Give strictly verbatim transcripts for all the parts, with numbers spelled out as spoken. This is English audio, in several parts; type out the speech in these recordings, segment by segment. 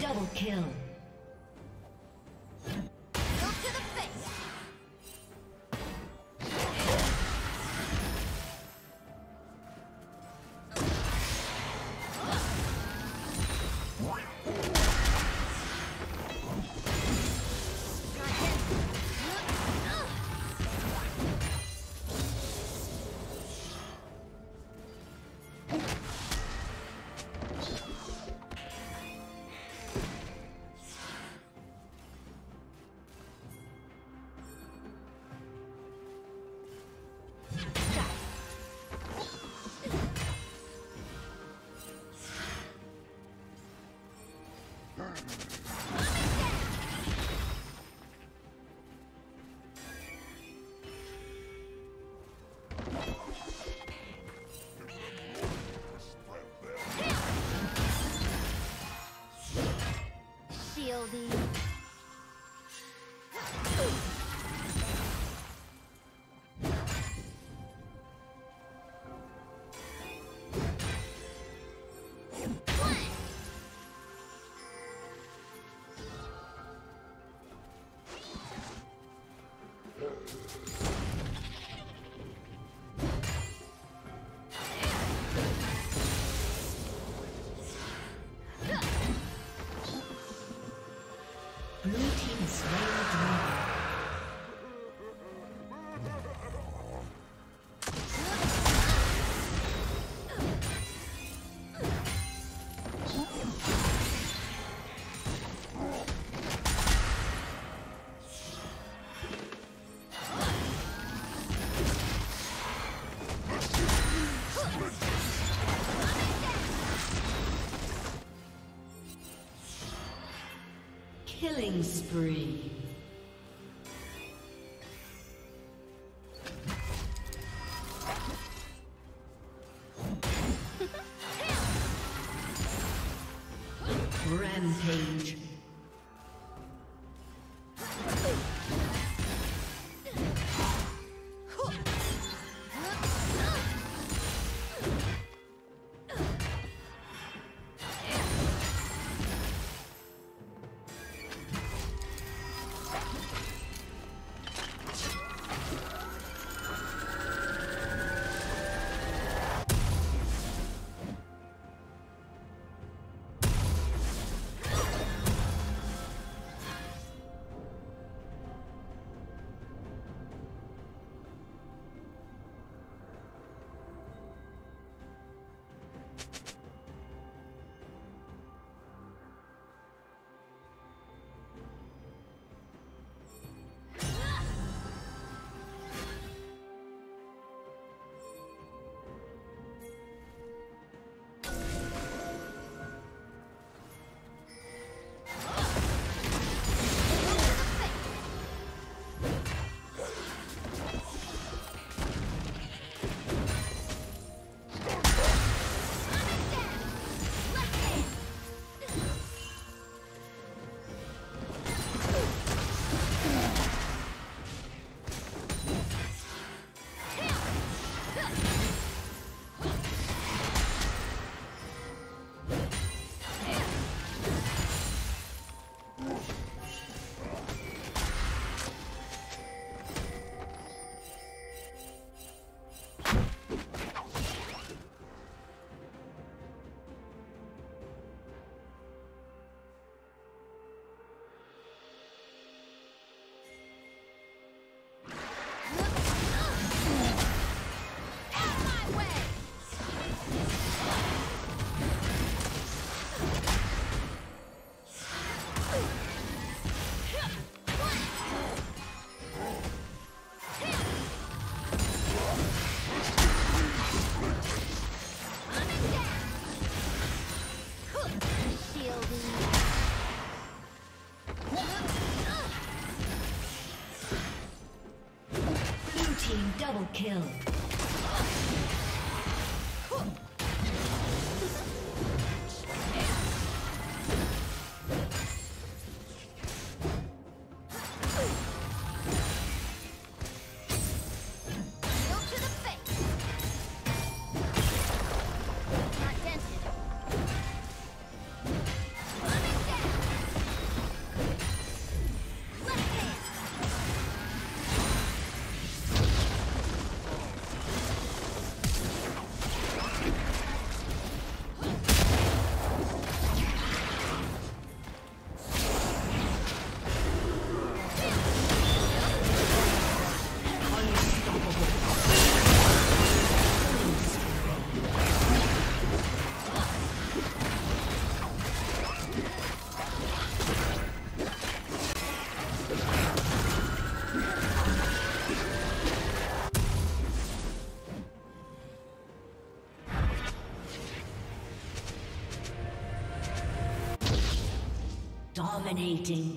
Double kill. The killing spree. Rampage. kill. Dominating.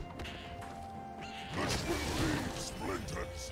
Splinters.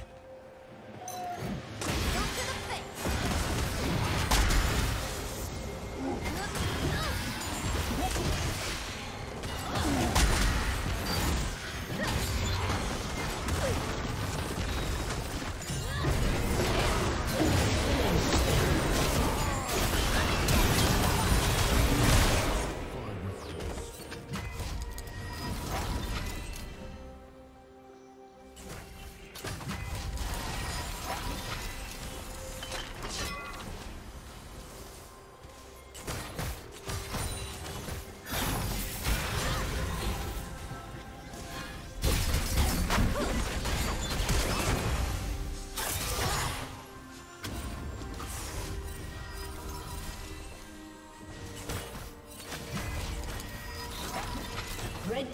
Red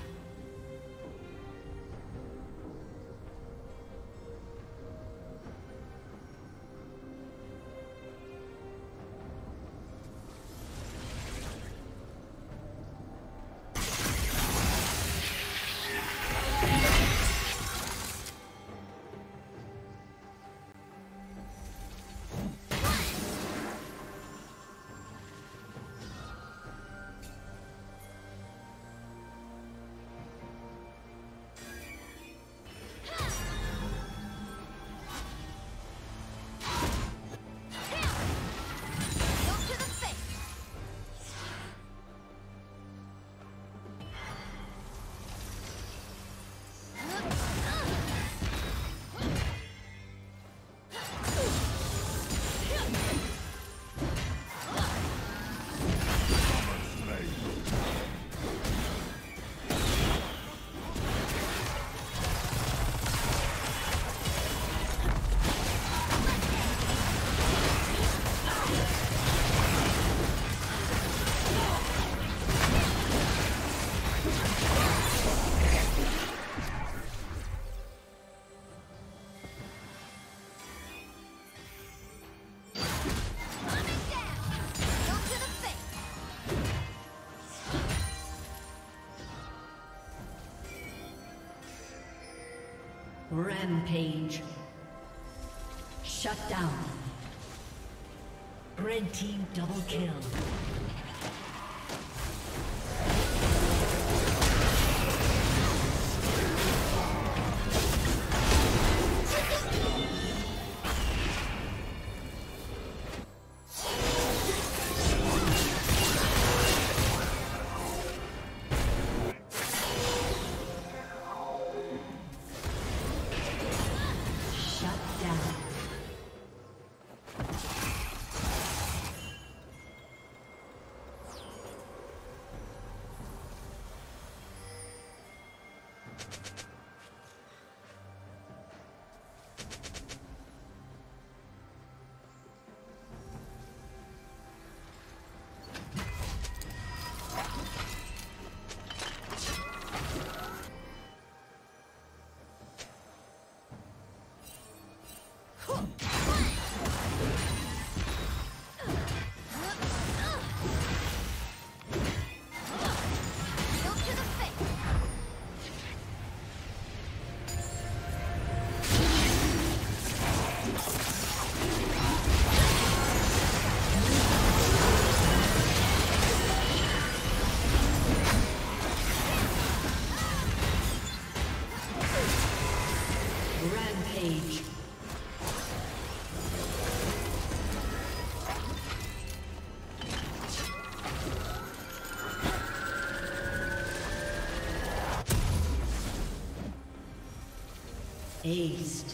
Rampage. Shut down. Red team double kill. Aced.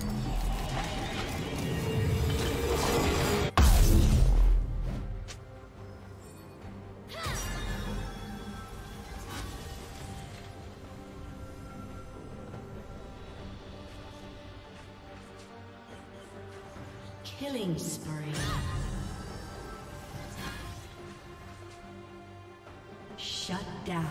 Killing spree. Shut down.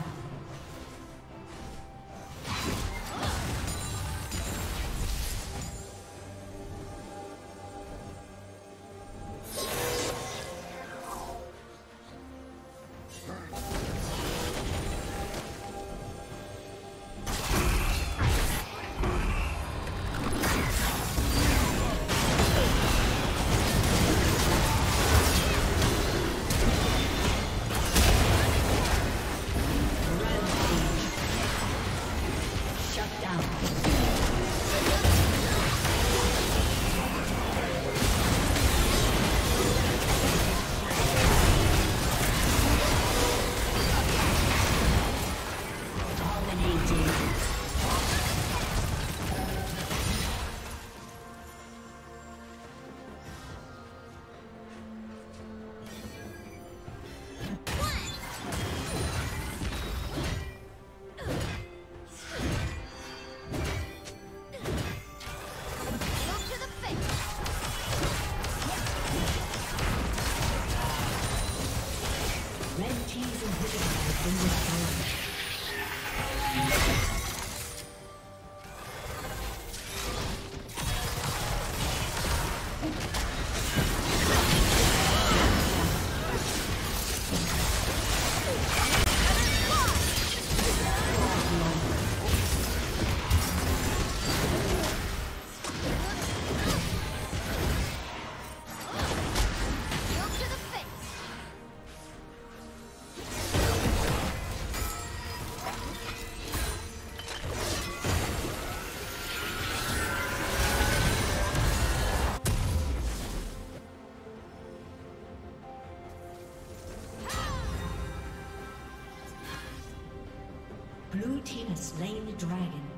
Slain the dragon.